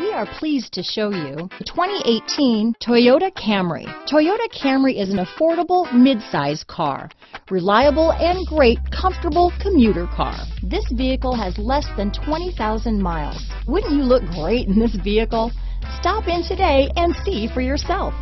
We are pleased to show you the 2018 Toyota Camry. Toyota Camry is an affordable mid-size car, reliable and great comfortable commuter car. This vehicle has less than 20,000 miles. Wouldn't you look great in this vehicle? Stop in today and see for yourself.